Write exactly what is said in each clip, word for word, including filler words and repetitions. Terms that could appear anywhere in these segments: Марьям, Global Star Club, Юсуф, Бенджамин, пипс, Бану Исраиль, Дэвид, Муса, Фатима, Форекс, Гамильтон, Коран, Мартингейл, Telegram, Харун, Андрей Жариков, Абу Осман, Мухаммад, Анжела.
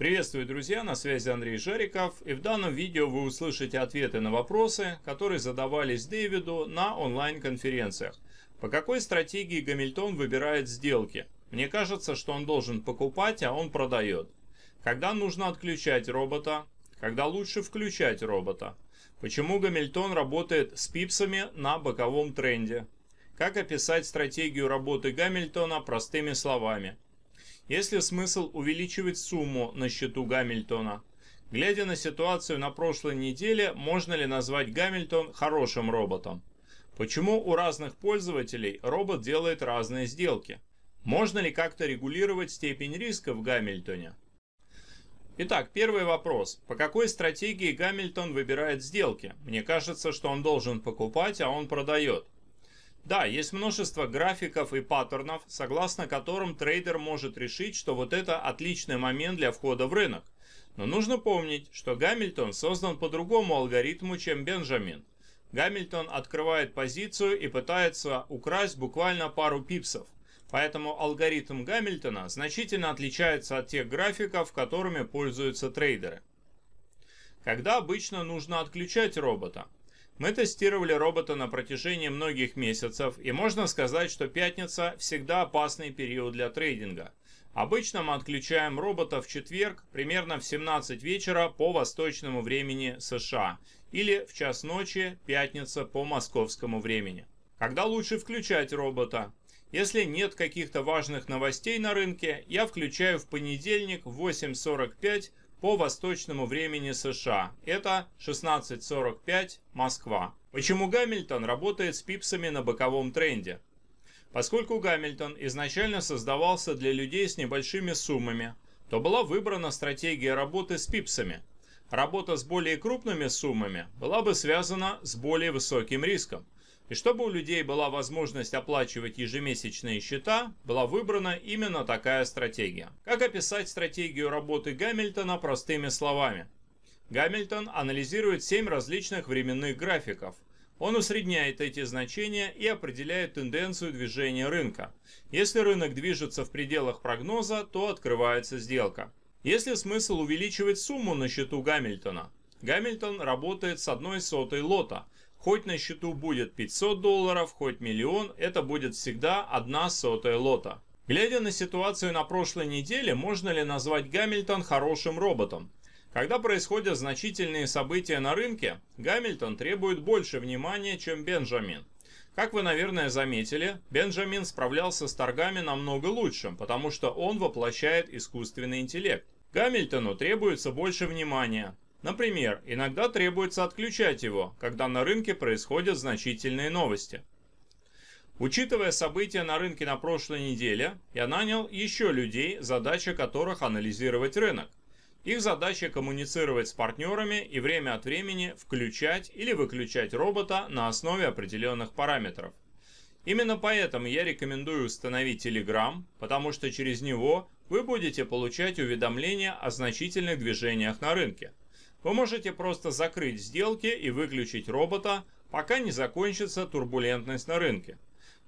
Приветствую, друзья, на связи Андрей Жариков, и в данном видео вы услышите ответы на вопросы, которые задавались Дэвиду на онлайн-конференциях. По какой стратегии Гамильтон выбирает сделки? Мне кажется, что он должен покупать, а он продает. Когда нужно отключать робота? Когда лучше включать робота? Почему Гамильтон работает с пипсами на боковом тренде? Как описать стратегию работы Гамильтона простыми словами? Есть ли смысл увеличивать сумму на счету Гамильтона? Глядя на ситуацию на прошлой неделе, можно ли назвать Гамильтон хорошим роботом? Почему у разных пользователей робот делает разные сделки? Можно ли как-то регулировать степень риска в Гамильтоне? Итак, первый вопрос. По какой стратегии Гамильтон выбирает сделки? Мне кажется, что он должен покупать, а он продает. Да, есть множество графиков и паттернов, согласно которым трейдер может решить, что вот это отличный момент для входа в рынок. Но нужно помнить, что Гамильтон создан по другому алгоритму, чем Бенджамин. Гамильтон открывает позицию и пытается украсть буквально пару пипсов. Поэтому алгоритм Гамильтона значительно отличается от тех графиков, которыми пользуются трейдеры. Когда обычно нужно отключать робота? Мы тестировали робота на протяжении многих месяцев, и можно сказать, что пятница всегда опасный период для трейдинга. Обычно мы отключаем робота в четверг примерно в семнадцать вечера по восточному времени США или в час ночи пятница по московскому времени. Когда лучше включать робота? Если нет каких-то важных новостей на рынке, я включаю в понедельник в восемь сорок пять по восточному времени США. Это шестнадцать сорок пять Москва. Почему Гамильтон работает с пипсами на боковом тренде? Поскольку Гамильтон изначально создавался для людей с небольшими суммами, то была выбрана стратегия работы с пипсами. Работа с более крупными суммами была бы связана с более высоким риском. И чтобы у людей была возможность оплачивать ежемесячные счета, была выбрана именно такая стратегия. Как описать стратегию работы Гамильтона простыми словами? Гамильтон анализирует семь различных временных графиков. Он усредняет эти значения и определяет тенденцию движения рынка. Если рынок движется в пределах прогноза, то открывается сделка. Есть ли смысл увеличивать сумму на счету Гамильтона? Гамильтон работает с одной сотой лота. Хоть на счету будет пятьсот долларов, хоть миллион, это будет всегда одна сотая лота. Глядя на ситуацию на прошлой неделе, можно ли назвать Гамильтон хорошим роботом? Когда происходят значительные события на рынке, Гамильтон требует больше внимания, чем Бенджамин. Как вы, наверное, заметили, Бенджамин справлялся с торгами намного лучше, потому что он воплощает искусственный интеллект. Гамильтону требуется больше внимания. Например, иногда требуется отключать его, когда на рынке происходят значительные новости. Учитывая события на рынке на прошлой неделе, я нанял еще людей, задача которых анализировать рынок. Их задача коммуницировать с партнерами и время от времени включать или выключать робота на основе определенных параметров. Именно поэтому я рекомендую установить Telegram, потому что через него вы будете получать уведомления о значительных движениях на рынке. Вы можете просто закрыть сделки и выключить робота, пока не закончится турбулентность на рынке.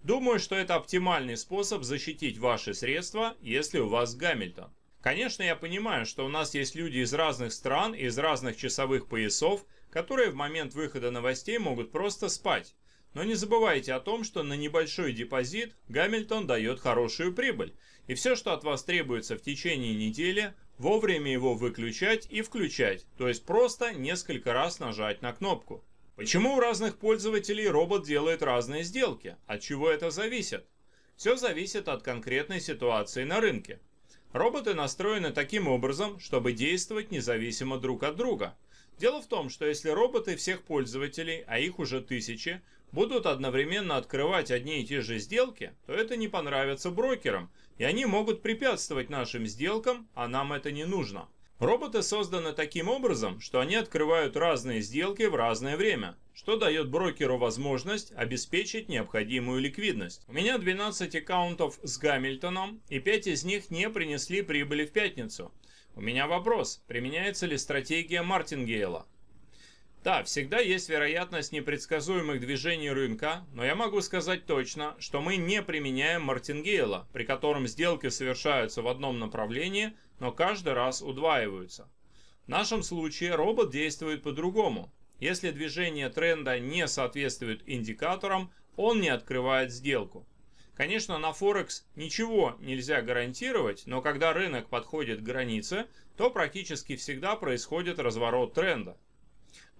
Думаю, что это оптимальный способ защитить ваши средства, если у вас Гамильтон. Конечно, я понимаю, что у нас есть люди из разных стран и из разных часовых поясов, которые в момент выхода новостей могут просто спать. Но не забывайте о том, что на небольшой депозит Гамильтон дает хорошую прибыль. И все, что от вас требуется в течение недели, вовремя его выключать и включать, то есть просто несколько раз нажать на кнопку. Почему у разных пользователей робот делает разные сделки? От чего это зависит? Все зависит от конкретной ситуации на рынке. Роботы настроены таким образом, чтобы действовать независимо друг от друга. Дело в том, что если роботы всех пользователей, а их уже тысячи, будут одновременно открывать одни и те же сделки, то это не понравится брокерам, и они могут препятствовать нашим сделкам, а нам это не нужно. Роботы созданы таким образом, что они открывают разные сделки в разное время, что дает брокеру возможность обеспечить необходимую ликвидность. У меня двенадцать аккаунтов с Гамильтоном, и пять из них не принесли прибыли в пятницу. У меня вопрос, применяется ли стратегия Мартингейла? Да, всегда есть вероятность непредсказуемых движений рынка, но я могу сказать точно, что мы не применяем мартингейла, при котором сделки совершаются в одном направлении, но каждый раз удваиваются. В нашем случае робот действует по-другому. Если движение тренда не соответствует индикаторам, он не открывает сделку. Конечно, на Форекс ничего нельзя гарантировать, но когда рынок подходит к границе, то практически всегда происходит разворот тренда.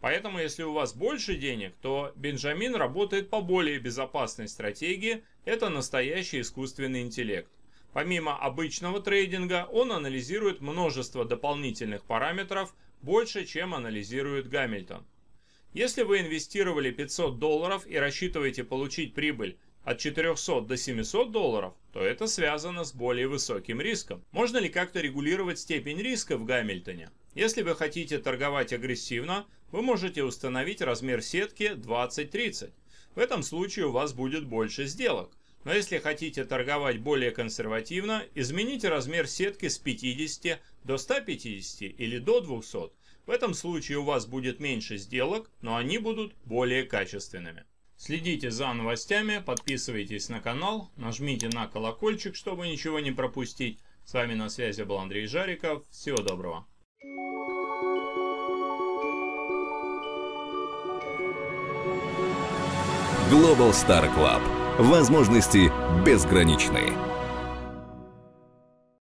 Поэтому, если у вас больше денег, то Бенджамин работает по более безопасной стратегии – это настоящий искусственный интеллект. Помимо обычного трейдинга, он анализирует множество дополнительных параметров, больше, чем анализирует Гамильтон. Если вы инвестировали пятьсот долларов и рассчитываете получить прибыль от четырёхсот до семисот долларов, то это связано с более высоким риском. Можно ли как-то регулировать степень риска в Гамильтоне? Если вы хотите торговать агрессивно, вы можете установить размер сетки двадцать-тридцать. В этом случае у вас будет больше сделок. Но если хотите торговать более консервативно, измените размер сетки с пятидесяти до ста пятидесяти или до двухсот. В этом случае у вас будет меньше сделок, но они будут более качественными. Следите за новостями, подписывайтесь на канал, нажмите на колокольчик, чтобы ничего не пропустить. С вами на связи был Андрей Жариков. Всего доброго. Global Star Club. Возможности безграничны.